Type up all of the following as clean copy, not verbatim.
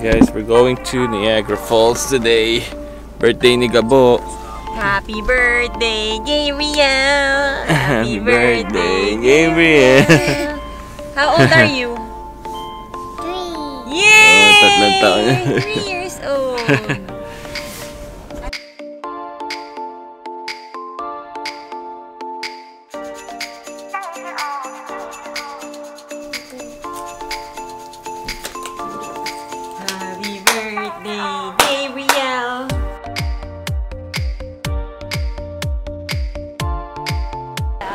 Guys, we're going to Niagara Falls today. Birthday ni Gabo. Happy birthday, Gabriel. Happy birthday, Gabriel. How old are you? 3. Yay! Oh, 3 taon. 3 years old.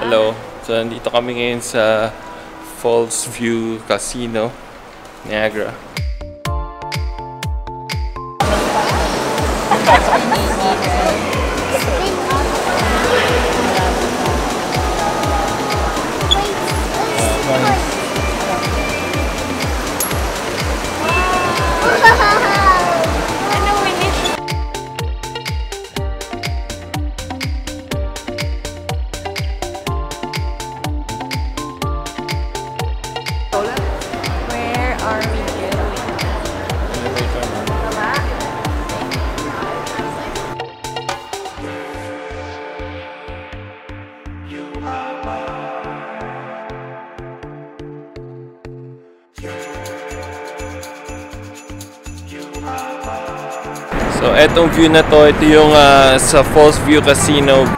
Hello. So, nandito kami ngayon sa Fallsview Casino, Niagara. So, etong view na to, ito yung sa Fallsview Casino.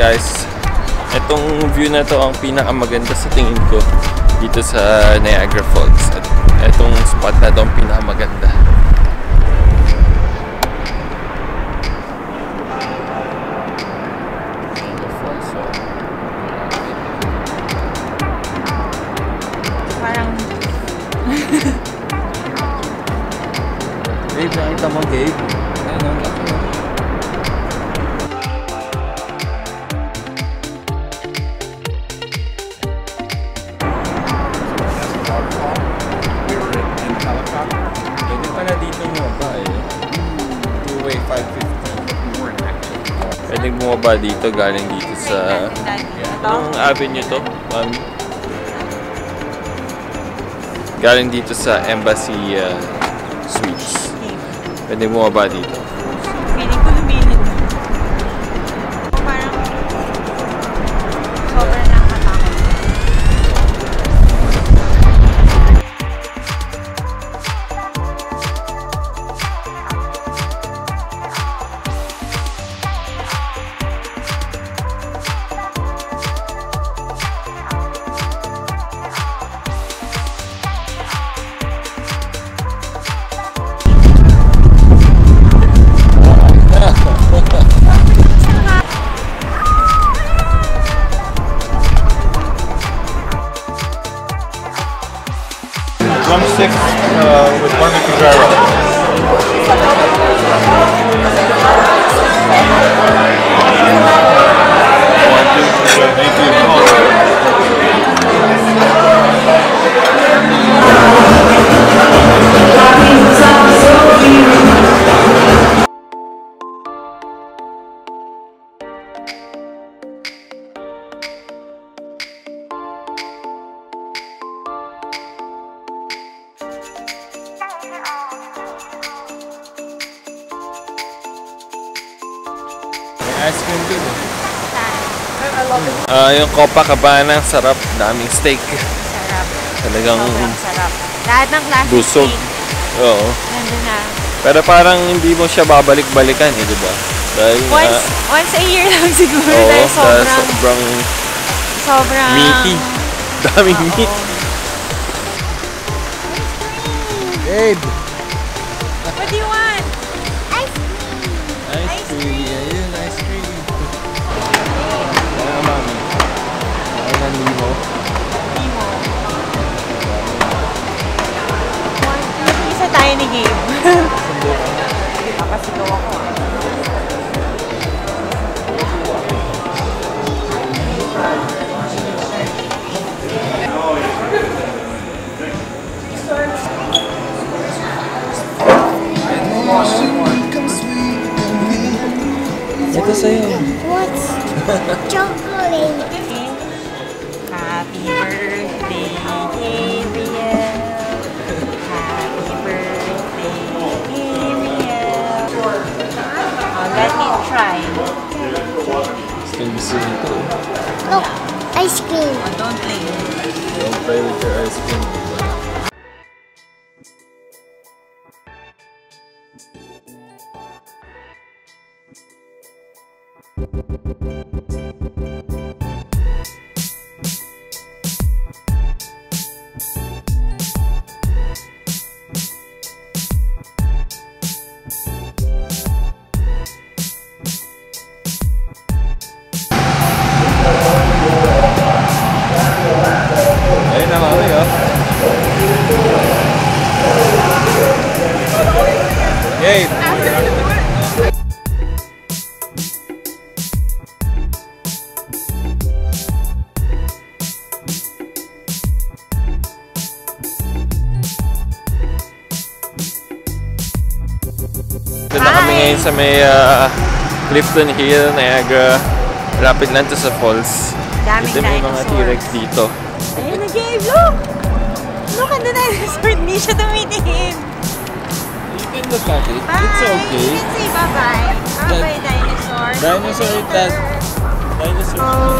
Guys, itong view na to ang pinakamaganda sa tingin ko dito sa Niagara Falls. At itong spot na to ang pinakamaganda. Parang... Babe, nakita mo, Gabe? Ayun ang laki mo. Pwedeng bumaba dito, galing dito sa... Anong avenue to? Galing dito sa Embassy Suites. Pwedeng bumaba dito. Feeling ko luminit. Parang... sobrang nakatakot. $1.6 with Barbecue Gyro. Ice cream din. Yung Copacabana, sarap. Daming steak. Sarap. Talagang sarap. Lahat ng klaseng busog. Steak. Oo. Nandun na. Pero parang hindi mo siya babalik-balikan eh, diba? Dahil, once a year lang siguro. Oo, dahil sobrang meaty. Daming meat. Babe! What do you want? Ice cream. Ice cream. Ice cream. Ice cream. Chocolate. Happy birthday, Gabriel. Happy birthday, Gabriel. Oh, let me try. It's gonna be silly too. Look, ice cream. Oh, don't play. Don't play with your ice cream. Sa may Clifton Hill, Niagara, rapid lang to sa falls. Dito may mga T-Rex dito. Ayun na, Gabe! Look! Look at the dinosaur! Hindi siya tumitingin! You can look at it. Bye. It's okay. You can say bye-bye. Bye-bye, dinosaur. Dinosaur that. Dinosaur. Oh.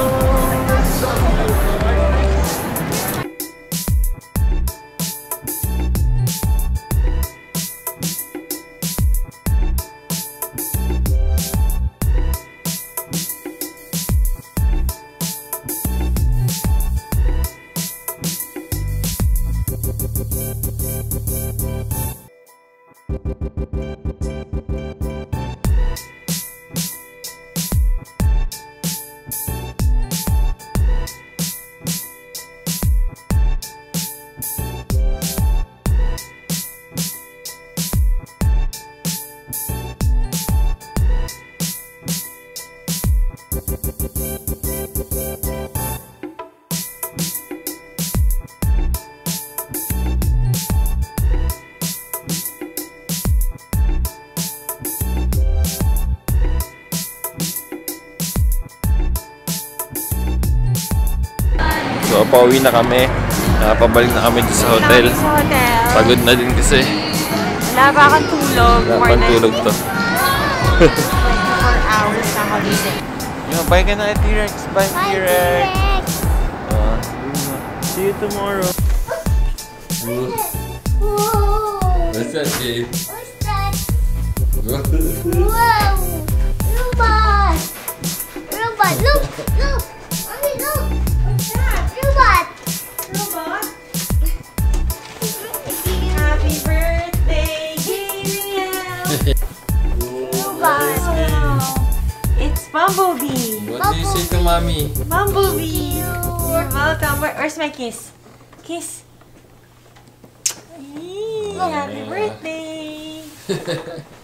So, pauwi na kami. Pabalik na kami sa hotel. Pagod na din kasi. Wala pa akong tulog. Wala pa tulog to. 24 hours na holiday. Yeah, bye ka na, T-Rex. Bye, T-Rex. See you tomorrow. Whoa. What's that, Jade? What's that? Wow. Robot. Robot, look. Look. Mommy, look. What's that? Robot. Happy birthday, Gabriel. Robot. Wow. It's Bumblebee. What do you say to mommy? Bumblebee. You're welcome. Where's my kiss? Kiss. Hey, happy birthday.